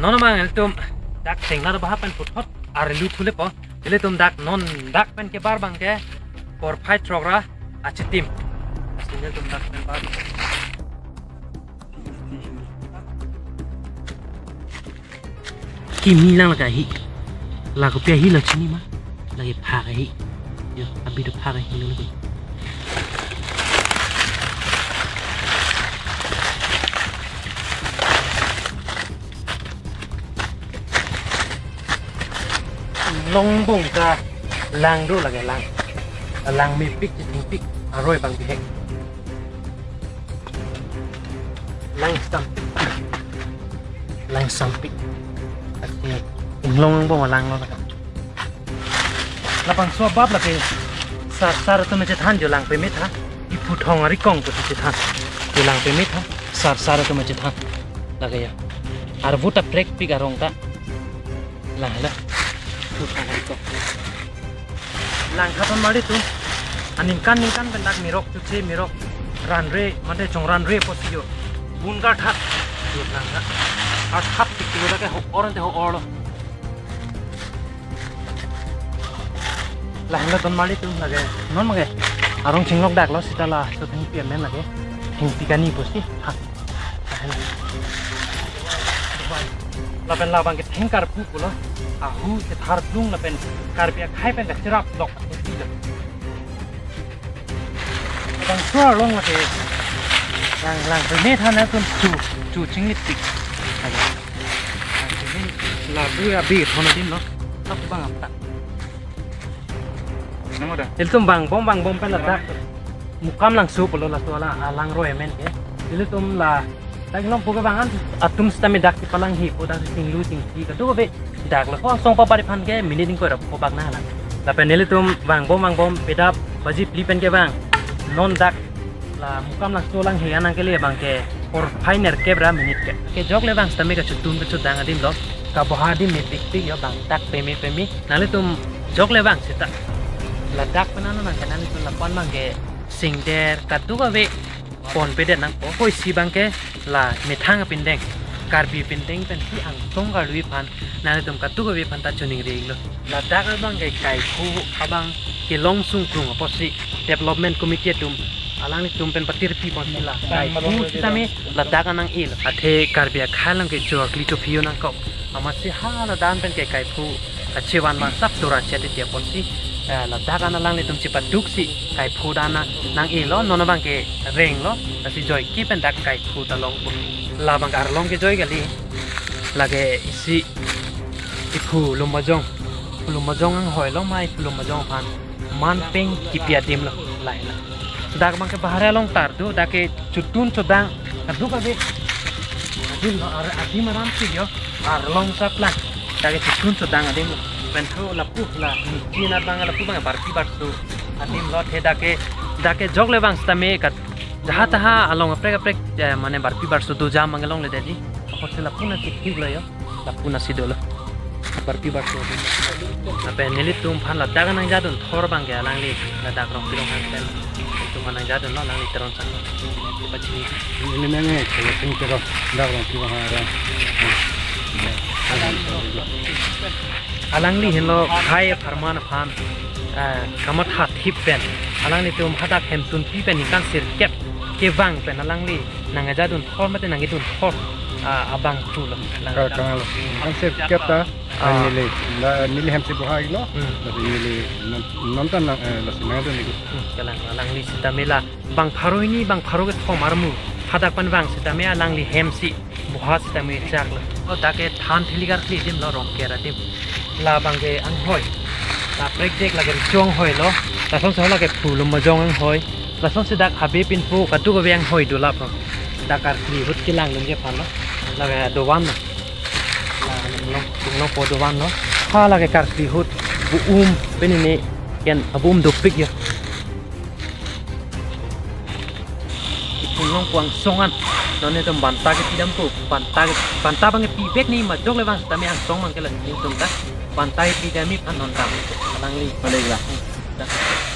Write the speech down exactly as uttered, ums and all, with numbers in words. non mang eltum dak senglar bahapan putot ar luthule po ele tum dak non dak pen ke bar bang ke por fight trogra achitim sengel tum dak pen bar ki milang ka hi la ko pe hi la chini ma la ye pha ka hi yo abi do pha ka hi lo long bong ka lang do la lang lang mi pik ding pik aroi bang bihek lang stamp lang sampik akhir long bong lang lo la bang so bab la pe sar sar to me than jo lang pe me tha i phu thong ari kong ko ti tha jo lang pe me tha sar sar to me tha la gaya ar vuta trek pik arong ta la la langkapan mari tuh aningkan ningkan bendak mirok cuci mirok ranre mate jong ranre posio bunga thak tuh langka ar thap tikilo da ke ho oran te ho oro langkapan mari tuh lage non mage arong cinglok dak lo sitala so thing pian men lage thing tikani posti ha lapan lapan ke hengkar pu pulo ahu ke thar dung lapen karpia khai pen dak cerap lok tidak bang suar long mate lang lang pene thana kun chu chu chinglit tik la buya bi thona din lo tak bang apta namo da eltum bang bom bang bom pen la mukam lang su pulo la tuala alang roe men ke dilutum la Daglong puga bangan atum stame dak ti palang hi oda ting lu ting ti kadu be dak la khong song pa pari phan ke mini ding ko rap ko bagna la la penel tum bang bom bang bom pedap baji plipen ke bang non dak la mukam nak tolang he anang ke le bang ke por final ke bra minute ke ke jog le bang stame ka chutun chu dang adim lo ka bohadi me tik tik yo bang tak pemi pemi nale tum jog le bang sita la dak panana na kanan tu la pon mang ke sing der kadu be pon pede nang po koi si bang ke la methang pindeng karbi pindeng pen si ang tong ga lui phan na dum ka tu ga phan ta chuning ring lo la da ga bang kai kai khu abang ke long sung krung aposi development committee tum alang ni tum pen patir pi pon la kai khu ta me la da ga nang il athe karbia khalang ke chor kli to phio na ko ama se ha la dan pen kai kai khu ache wan ma sap tora chete ti pon si la daga na lang ni tum chipa duksi kai phudana nang e lo nono bang ke reng lo asi joy ki pen dak kai phuda long la bang ar long ke joy gali lage isi ikhu lumajong lumajong ang hoi lo mai lumajong phan man peng ki pia dim lo lai la dak bang ke bahare long tar du dak ke chutun chodang adu ka be adim ar adim ram si yo ar long sa plan dak ke chutun chodang adim Bentuk lapuk lah, Cina bang lapuk bang barki barsu, atim lot he dake dake jog le bang stame kat, jahat ha along aprek aprek mana barki barsu tu jam mangelong le jadi, aku sila puna sikit lah yo, lapuna sidol, barki barsu. Apa nelit tu umpan lah, dagan yang jadun thor bang ya langli, ladak rong pirong hantel, tu mana jadun lah langli teron sana, baca ni. Ini mana? Kalau tu kita dak rong pirong hantel. Alangli hello khai farman phan kamat hat hip pen alangni tum hata khem tun pi pen kan sir kep ke bang pen alangli nanga jadun thor mate nangi tun thor abang tu la kan sir kep ta anile nile hem se bohai lo nile non tan la sima de ni kalang alangli sita mela bang pharoi ni bang pharo ge thomarmu hata pan bang sita me alangli hem si bohas ta me chak la o ta ke than thiligar kli dim lo rom ke ratim la bangge ang hoi la project la gem chong hoi lo la song song la ke phu lum ma jong ang hoi la song se dak habe pin phu ka tu ko beng hoi do la pro dakar kri hut ki lang lum ge phan lo la ga do wan la lum no po do wan lo ha la ke kar kri hut bu um ben ne ken abum do pik ya pulong puang songan nonne tom banta ke tidam ko banta banta bang pi pek ni ma jog le bang ta me ang song mang ke la ni tom ta pantai di kami anon tam alangli palegla